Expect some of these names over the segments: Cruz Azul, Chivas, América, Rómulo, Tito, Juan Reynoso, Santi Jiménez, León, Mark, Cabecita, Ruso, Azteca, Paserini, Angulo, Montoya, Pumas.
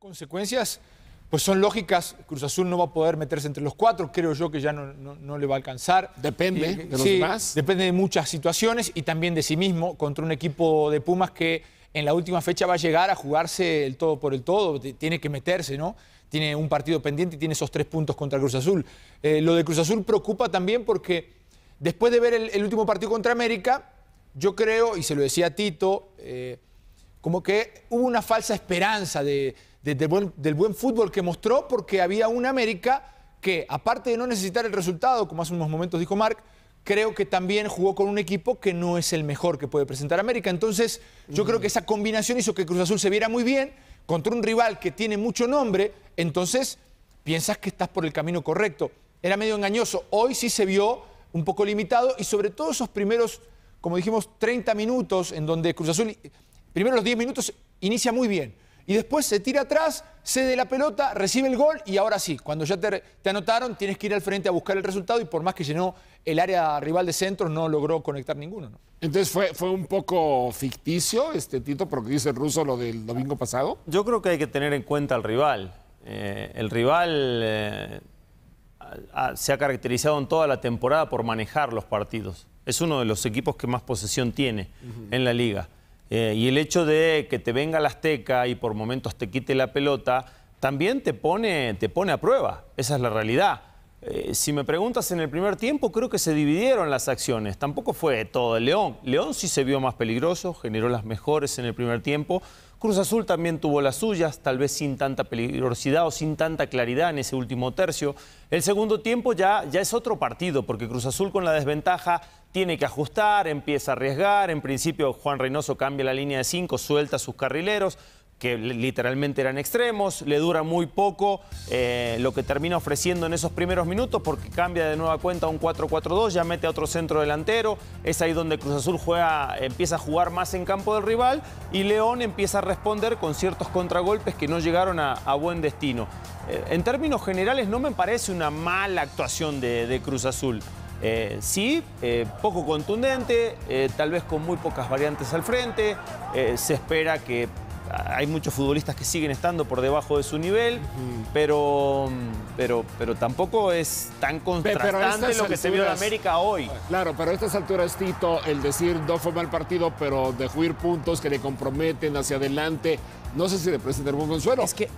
Consecuencias, pues son lógicas. Cruz Azul no va a poder meterse entre los cuatro, creo yo que ya no le va a alcanzar. Depende de los demás. Depende de muchas situaciones y también de sí mismo contra un equipo de Pumas que en la última fecha va a llegar a jugarse el todo por el todo, tiene que meterse, ¿no? Tiene un partido pendiente y tiene esos 3 puntos contra Cruz Azul. Lo de Cruz Azul preocupa también porque después de ver el último partido contra América, yo creo, y se lo decía a Tito, como que hubo una falsa esperanza del buen fútbol que mostró, porque había un América que, aparte de no necesitar el resultado, como hace unos momentos dijo Mark, creo que también jugó con un equipo que no es el mejor que puede presentar América. Entonces, yo creo que esa combinación hizo que Cruz Azul se viera muy bien contra un rival que tiene mucho nombre. Entonces, piensas que estás por el camino correcto. Era medio engañoso. Hoy sí se vio un poco limitado y sobre todo esos primeros, como dijimos, 30 minutos en donde Cruz Azul, primero los 10 minutos, inicia muy bien. Y después se tira atrás, cede la pelota, recibe el gol y ahora sí, cuando ya te anotaron, tienes que ir al frente a buscar el resultado y por más que llenó el área rival de centro, no logró conectar ninguno, ¿no? Entonces fue un poco ficticio, Tito, porque dice el Ruso lo del domingo pasado. Yo creo que hay que tener en cuenta al rival. El rival se ha caracterizado en toda la temporada por manejar los partidos. Es uno de los equipos que más posesión tiene en la liga. Y el hecho de que te venga la Azteca y por momentos te quite la pelota, también te pone a prueba. Esa es la realidad. Si me preguntas en el primer tiempo, creo que se dividieron las acciones. Tampoco fue todo el León. León sí se vio más peligroso, generó las mejores en el primer tiempo. Cruz Azul también tuvo las suyas, tal vez sin tanta peligrosidad o sin tanta claridad en ese último tercio. El segundo tiempo ya es otro partido, porque Cruz Azul con la desventaja tiene que ajustar, empieza a arriesgar. En principio Juan Reynoso cambia la línea de 5, suelta sus carrileros, que literalmente eran extremos, le dura muy poco lo que termina ofreciendo en esos primeros minutos, porque cambia de nueva cuenta un 4-4-2, ya mete a otro centro delantero, es ahí donde Cruz Azul empieza a jugar más en campo del rival, y León empieza a responder con ciertos contragolpes que no llegaron a buen destino. En términos generales no me parece una mala actuación de Cruz Azul. Poco contundente, tal vez con muy pocas variantes al frente, se espera que... Hay muchos futbolistas que siguen estando por debajo de su nivel, pero tampoco es tan contrastante lo que se vio en América hoy. Claro, pero a estas alturas, Tito, el decir no fue mal partido, pero dejó ir puntos que le comprometen hacia adelante, no sé si le presenta algún consuelo. Es que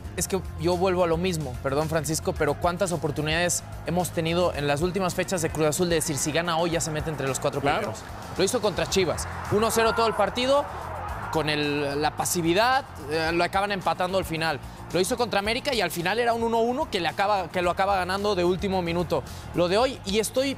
yo vuelvo a lo mismo, perdón, Francisco, pero ¿cuántas oportunidades hemos tenido en las últimas fechas de Cruz Azul de decir si gana hoy ya se mete entre los 4 primeros? Lo hizo contra Chivas, 1-0 todo el partido, con la pasividad, lo acaban empatando al final. Lo hizo contra América y al final era un 1-1 que lo acaba ganando de último minuto. Lo de hoy, y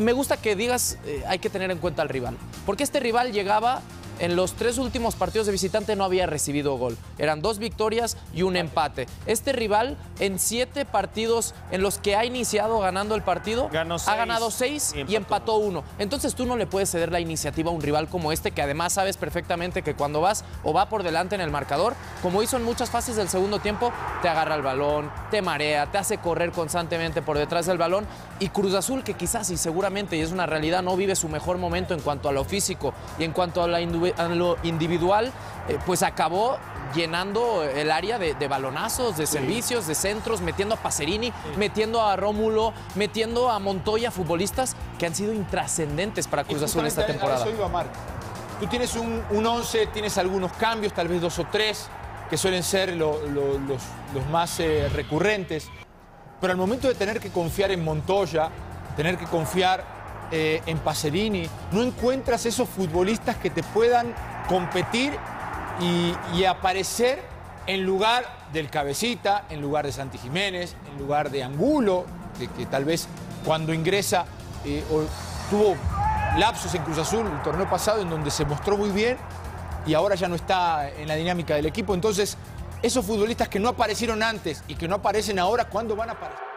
me gusta que digas, hay que tener en cuenta al rival. Porque este rival llegaba, en los 3 últimos partidos de visitante no había recibido gol. Eran 2 victorias y un empate. Este rival, en 7 partidos en los que ha iniciado ganando el partido, ha ganado 6 y empató 1. Entonces tú no le puedes ceder la iniciativa a un rival como este, que además sabes perfectamente que cuando vas o va por delante en el marcador, como hizo en muchas fases del segundo tiempo, te agarra el balón, te marea, te hace correr constantemente por detrás del balón. Y Cruz Azul, que quizás y seguramente, y es una realidad, no vive su mejor momento en cuanto a lo físico y en cuanto a lo individual, pues acabó llenando el área de balonazos, de servicios, de centros, metiendo a Paserini, metiendo a Rómulo, metiendo a Montoya, futbolistas que han sido intrascendentes para Cruz Azul esta temporada. Eso iba, Mark. Tú tienes un 11, tienes algunos cambios, tal vez 2 o 3, que suelen ser los más recurrentes, pero al momento de tener que confiar en Montoya, tener que confiar en Paserini, no encuentras esos futbolistas que te puedan competir y aparecer en lugar del Cabecita, en lugar de Santi Jiménez, en lugar de Angulo, que tal vez cuando ingresa tuvo lapsos en Cruz Azul el torneo pasado en donde se mostró muy bien y ahora ya no está en la dinámica del equipo. Entonces, esos futbolistas que no aparecieron antes y que no aparecen ahora, ¿cuándo van a aparecer?